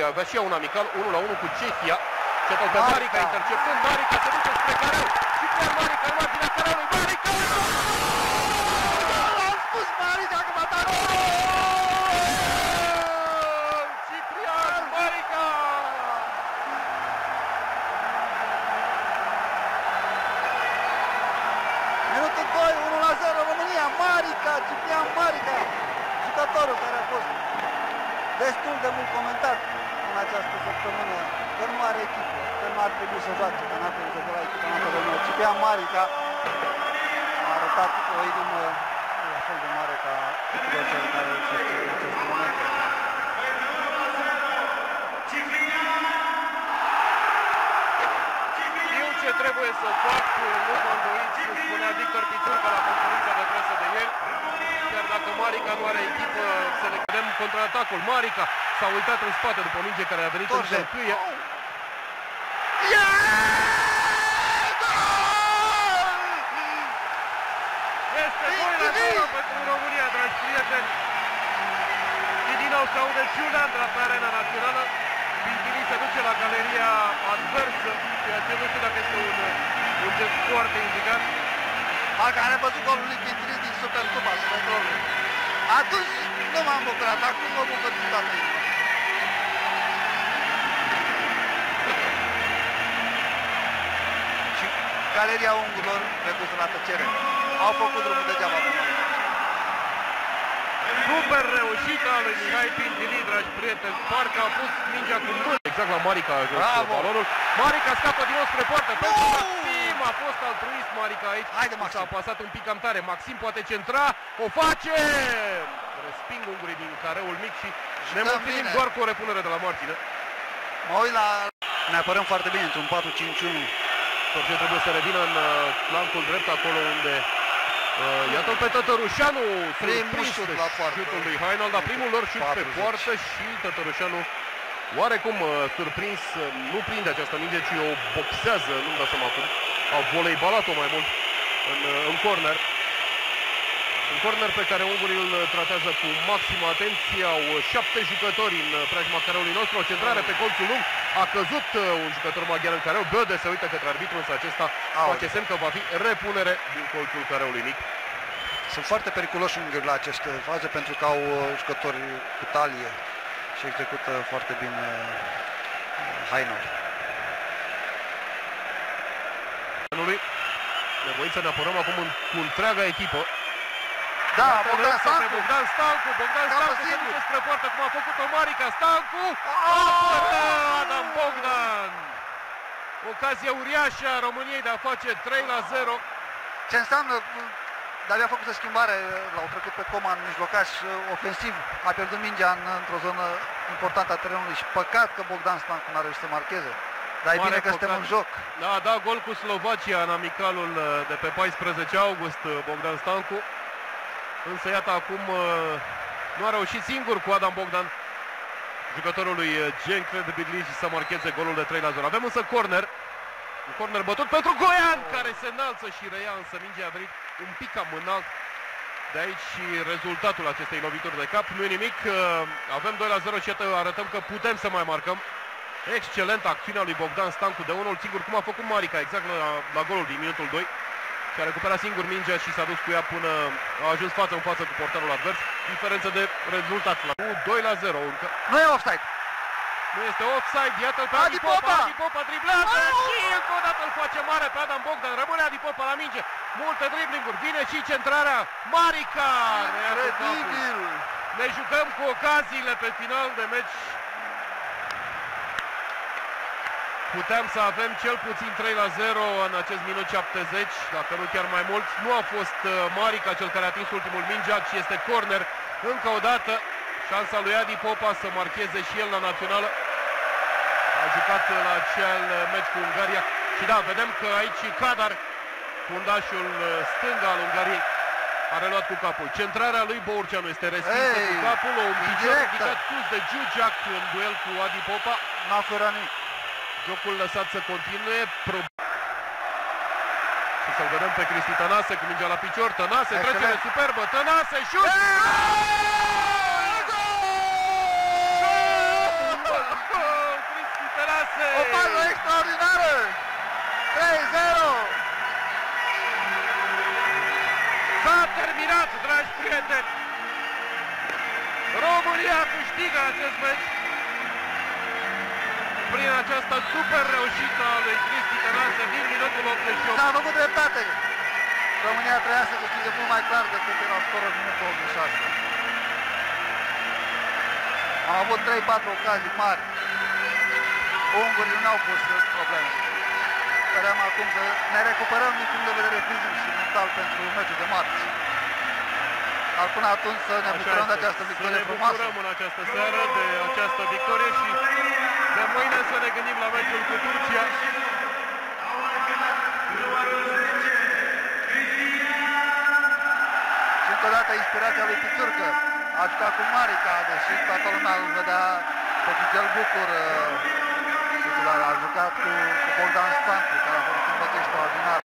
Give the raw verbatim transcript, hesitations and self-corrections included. Portugalia avea și ea un amical unu la unu cu Cehia. Și atunci pe Marica interceptând, Marica se duce spre Careu și pe Marica în marginea Careului, Marica! L-a spus Marica că va da gol! Ciprian Marica! Minutul doi, unu la zero România, Marica, Ciprian Marica, jucătorul care a fost destul de mult comentat în această săptămână, că nu are echipă, că nu ar trebui să joace, că n-ar trebui să joace la echipa noastră. Ciprian Marica a arătat o inimă la fel de mare ca tuturor celor care se știu în acest moment. Eu ce trebuie să fac, nu mă îndoiți, cum spunea Victor Picunica la conferința de presă de ieri, chiar dacă Marica nu are echipă, să ne vedem contraatacul. Marica s-a uitat în spate după minge care a venit în jertfie. Este doi la zero pentru România, dragi prieteni. Și din nou se aude ciulandra pe arena națională. Pintilii se duce la galeria adversă, ceea ce nu știu dacă este un, un gest foarte indicat. Dacă am văzut golul lui Pintilii din Supercupa, Supercupa. Atunci nu m-am bucurat, acum mă bucur din toată ei. Și galeria ungurilor redusă la tăcere. Au făcut drumul degeaba acum. Super reușită a lui Mihai Pintilii, dragi prieteni. Parcă a pus mingea cu mână exact la Marica. Bravo! Balonul. Marica scapă din nou spre poartă. Pentru Maxim a fost altruist Marica aici. Haide, Maxim. S-a pasat un pic cam tare. Maxim poate centra. O face! Resping ungurii din careul mic și ne mulțumim doar cu o repunere de la Martină. Mă uit la... Ne apărăm foarte bine într-un patru cinci unu. Torce trebuie să revină în flancul drept, acolo unde... Uh, Iată-l pe Tătărușanu, surprins de șutul lui Hainal, dar primul lor șut pe poartă și Tătărușanu oarecum uh, surprins, uh, nu prinde această minge, ci o boxează, nu-mi dau seama acum, au voleibalat-o mai mult în, uh, în corner. În corner pe care ungurii îl tratează cu maximă atenție, au șapte jucători în preajma careului nostru, o centrare pe colțul lung, a căzut un jucător maghiar în careu, Bode se uită către arbitru, însă acesta face semn că va fi repunere din colțul careului mic. Sunt foarte periculoși ungurii la aceste faze pentru că au jucători cu talie și execută foarte bine Hainal. Nevoit să ne apărăm acum în, cu întreaga echipă. Da, Bogdan Stancu, Bogdan Stancu, Bogdan Stancu se duce spre poartă cum a făcut-o Marica. Stancu, Adam Bogdan! Ocazie uriașă a României de a face trei la zero. Ce înseamnă, dar i-a făcut o schimbare, l-au trecut pe Koman în mijlocaș ofensiv, a pierdut mingea în, într-o zonă importantă a terenului și păcat că Bogdan Stancu n-a reușit să marcheze. Dar e bine că suntem în joc. Da, da, gol cu Slovacia în amicalul de pe paisprezece august, Bogdan Stancu. Însă iată acum nu a reușit singur cu Adam Bogdan, jucătorul lui Gen Cred Birligi, să marcheze golul de trei la zero. Avem însă corner, un corner bătut pentru Goian, care se înalță și reia, însă mingea a venit un pic cam înalt. De aici și rezultatul acestei lovituri de cap. Nu e nimic, avem doi la zero și iată arătăm că putem să mai marcăm. Excelentă acțiunea lui Bogdan Stancu de unul singur, cum a făcut Marica exact la, la golul din minutul doi. Și a recuperat singur mingea și s-a dus cu ea până a ajuns față în față cu portarul advers. Diferență de rezultat la doi la zero încă. Nu e offside. Nu este offside, iată-l pe Adipopa. Adipopa driblează și încă o dată îl face mare pe Adam Bogdan. Rămâne Adipopa la minge. Multe driblinguri, vine și centrarea. Marica! Incredibil! Ne jucăm cu ocaziile pe final de meci. Puteam să avem cel puțin trei la zero în acest minut șaptezeci, dacă nu chiar mai mult. Nu a fost Marica cel care a atins ultimul mingea, ci este corner. Încă o dată, șansa lui Adipopa să marcheze și el la națională. A jucat la acel meci cu Ungaria. Și da, vedem că aici Kadar, fundașul stânga al Ungariei, a reluat cu capul. Centrarea lui Bourceanu este respinsă hey, cu capul, un picior ridicat sus de Dzsudzsak în duel cu Adipopa. N-a făcut nimic. Jocul lăsat să continue. Și să-l vedem pe Cristi Tănase cu mingea la picior. Tănase, trecere superbă. Tănase, șut! Gol! Gol! Tănase! O fază extraordinară! trei zero! S-a terminat, dragi prieteni! România câștigă acest meci prin această super reușită a lui Cristi Cărasă din minutul optzeci și opt. S-a făcut dreptate! România trebuia să câștige mult mai clar decât era scorul în minutul optzeci și șase. Am avut trei patru ocazii mari. Ungurii nu au pus probleme. Sperăm acum să ne recuperăm din punct de vedere fizic și mental pentru meciul de marți. Dar până atunci să ne bucurăm de această victorie frumoasă. Să ne bucurăm în această seară de această victorie și de mâine să ne gândim la meciul cu Turcia. Și încă o dată inspirația lui Piţurcă a jucat cu Marica, deși toată lumea îl vedea pe Gigel Bucur. A jucat cu Bogdan Stancu, care a făcut un meci extraordinar.